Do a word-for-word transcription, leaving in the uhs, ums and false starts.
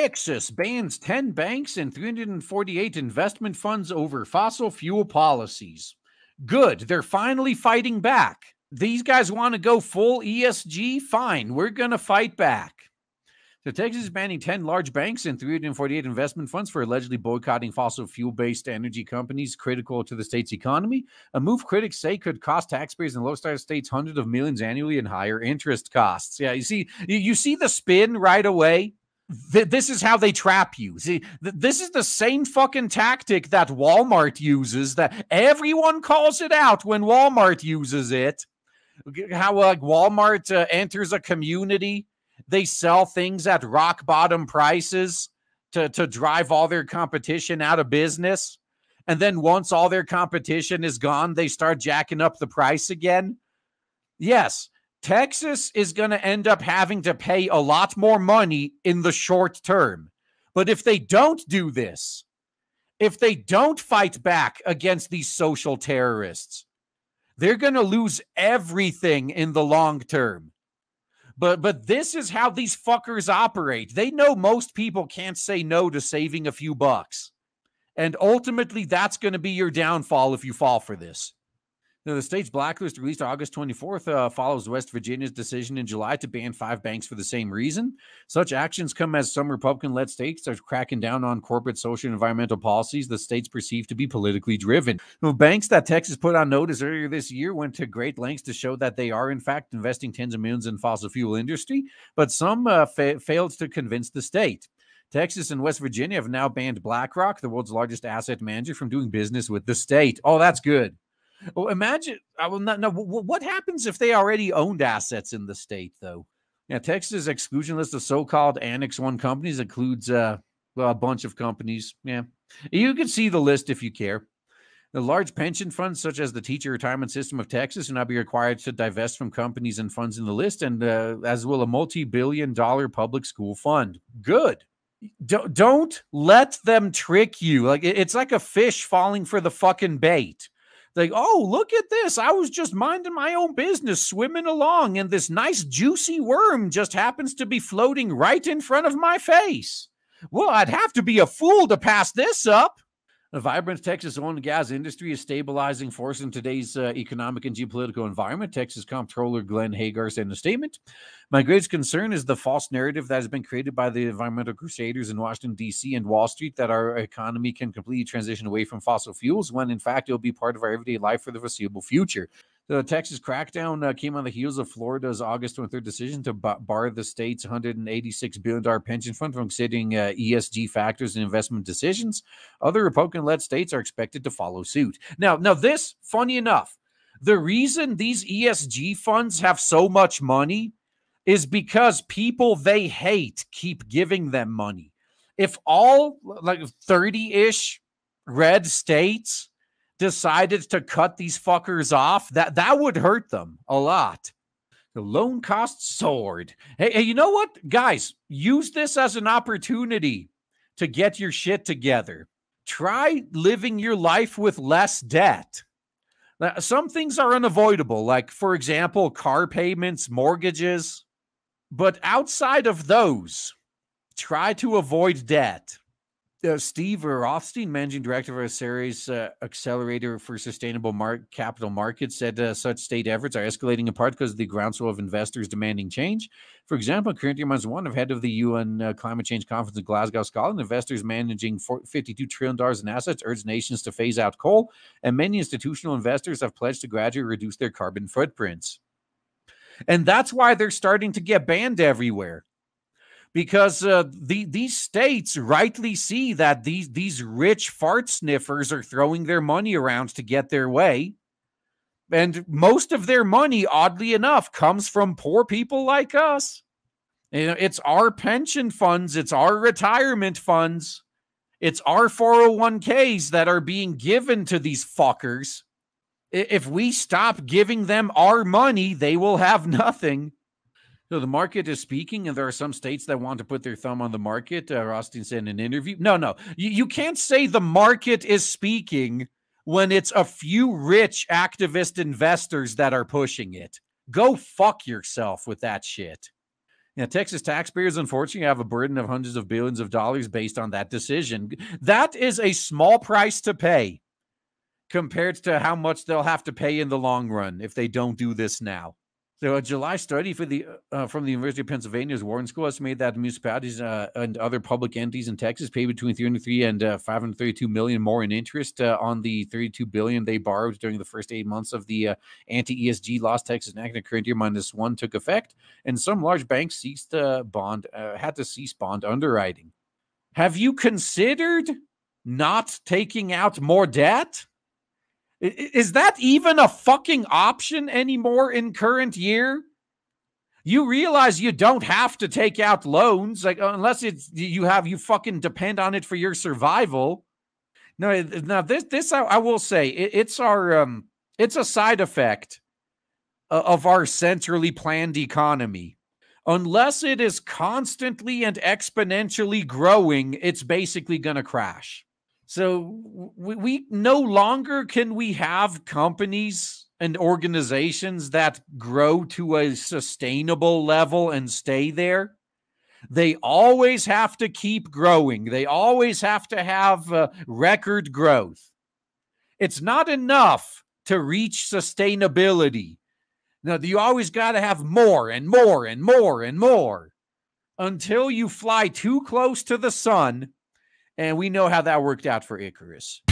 Texas bans ten banks and three hundred forty-eight investment funds over fossil fuel policies. Good. They're finally fighting back. These guys want to go full E S G? Fine. We're going to fight back. So Texas is banning ten large banks and three hundred forty-eight investment funds for allegedly boycotting fossil fuel-based energy companies critical to the state's economy, a move critics say could cost taxpayers in low-income states hundreds of millions annually in higher interest costs. Yeah, you see, you see the spin right away? This is how they trap you. See, this is the same fucking tactic that Walmart uses, that everyone calls it out when Walmart uses it. How like Walmart uh, enters a community, they sell things at rock bottom prices to, to drive all their competition out of business. And then once all their competition is gone, they start jacking up the price again. Yes. Texas is going to end up having to pay a lot more money in the short term. But if they don't do this, if they don't fight back against these social terrorists, they're going to lose everything in the long term. But, but this is how these fuckers operate. They know most people can't say no to saving a few bucks. And ultimately, that's going to be your downfall if you fall for this. Now, the state's blacklist, released August twenty-fourth, uh, follows West Virginia's decision in July to ban five banks for the same reason. Such actions come as some Republican-led states are cracking down on corporate social and environmental policies the states perceive to be politically driven. Now, banks that Texas put on notice earlier this year went to great lengths to show that they are, in fact, investing tens of millions in fossil fuel industry, but some uh, fa- failed to convince the state. Texas and West Virginia have now banned BlackRock, the world's largest asset manager, from doing business with the state. Oh, that's good. Well, imagine, I will not know what happens if they already owned assets in the state, though. Now, Texas' exclusion list of so-called Annex one companies includes uh, well, a bunch of companies. Yeah, you can see the list if you care. The large pension funds, such as the Teacher Retirement System of Texas, will now be required to divest from companies and funds in the list, and uh, as will a multi-billion dollar public school fund. Good. Don't, don't let them trick you. Like it's like a fish falling for the fucking bait. Like, oh, look at this. I was just minding my own business, swimming along, and this nice juicy worm just happens to be floating right in front of my face. Well, I'd have to be a fool to pass this up. The vibrant Texas oil and gas industry is stabilizing force in today's uh, economic and geopolitical environment, Texas Comptroller Glenn Hegar said in a statement. My greatest concern is the false narrative that has been created by the environmental crusaders in Washington, D C and Wall Street that our economy can completely transition away from fossil fuels when, in fact, it will be part of our everyday life for the foreseeable future. The Texas crackdown uh, came on the heels of Florida's August twenty-third decision to b- bar the state's one hundred eighty-six billion dollars pension fund from considering uh, E S G factors in investment decisions. Other Republican-led states are expected to follow suit. Now, now this, funny enough, the reason these E S G funds have so much money is because people they hate keep giving them money. If all, like, thirty-ish red states decided to cut these fuckers off, that, that would hurt them a lot. The loan costs soared. Hey, hey, you know what? Guys, use this as an opportunity to get your shit together. Try living your life with less debt. Now, some things are unavoidable, like, for example, car payments, mortgages. But outside of those, try to avoid debt. Uh, Steve Rothstein, managing director of a series uh, accelerator for sustainable mar- capital markets, said uh, such state efforts are escalating in part because of the groundswell of investors demanding change. For example, currently reminds one of head of the U N uh, climate change conference in Glasgow, Scotland, investors managing fifty-two trillion dollars in assets urge nations to phase out coal, and many institutional investors have pledged to gradually reduce their carbon footprints. And that's why they're starting to get banned everywhere. Because uh, the, these states rightly see that these, these rich fart sniffers are throwing their money around to get their way. And most of their money, oddly enough, comes from poor people like us. You know, it's our pension funds. It's our retirement funds. It's our four oh one k's that are being given to these fuckers. If we stop giving them our money, they will have nothing. So the market is speaking, and there are some states that want to put their thumb on the market. Uh, Rothstein said in an interview. No, no, you, you can't say the market is speaking when it's a few rich activist investors that are pushing it. Go fuck yourself with that shit. You know, Texas taxpayers, unfortunately, have a burden of hundreds of billions of dollars based on that decision. That is a small price to pay compared to how much they'll have to pay in the long run if they don't do this now. So a July study for the, uh, from the University of Pennsylvania's Wharton School estimated that municipalities uh, and other public entities in Texas pay between three hundred three and uh, five hundred thirty-two million dollars more in interest uh, on the thirty-two billion dollars they borrowed during the first eight months of the uh, anti-E S G laws Texas enacted current year minus one took effect, and some large banks ceased uh, bond uh, had to cease bond underwriting. Have you considered not taking out more debt? Is that even a fucking option anymore in current year? You realize you don't have to take out loans, like unless it's you have you fucking depend on it for your survival. No, now this this I, I will say it, it's our um it's a side effect of our centrally planned economy. Unless it is constantly and exponentially growing, it's basically going to crash. So we, we no longer can we have companies and organizations that grow to a sustainable level and stay there. They always have to keep growing. They always have to have uh, record growth. It's not enough to reach sustainability. Now, you always got to have more and more and more and more until you fly too close to the sun. And we know how that worked out for Icarus.